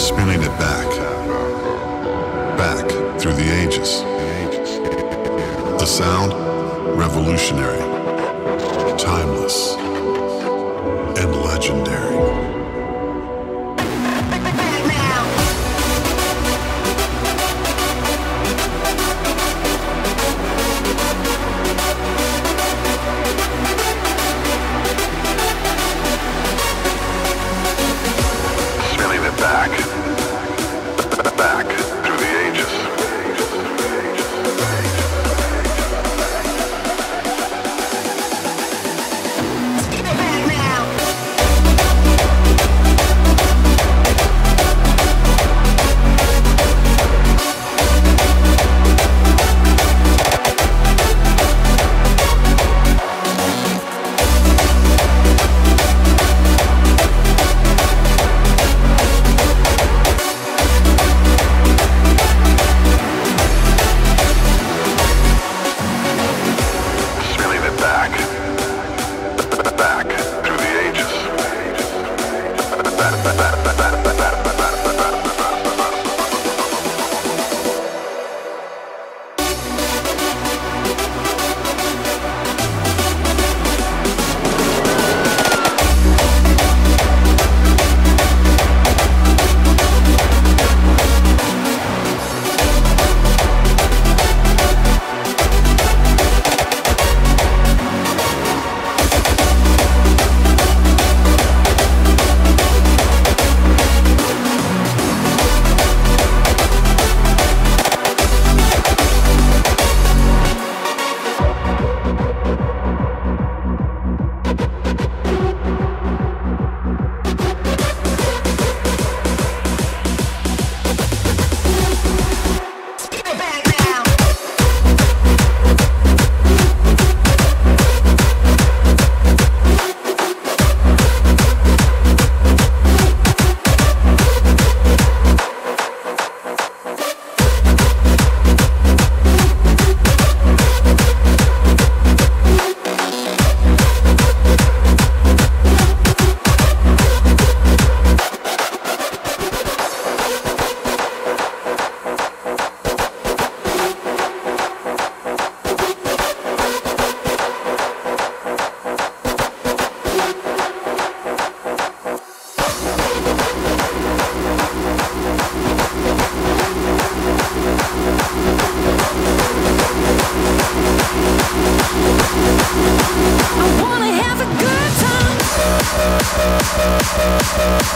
spinning it back through the ages. The sound, revolutionary, timeless, and legendary.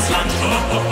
schönes Land. Oh, oh.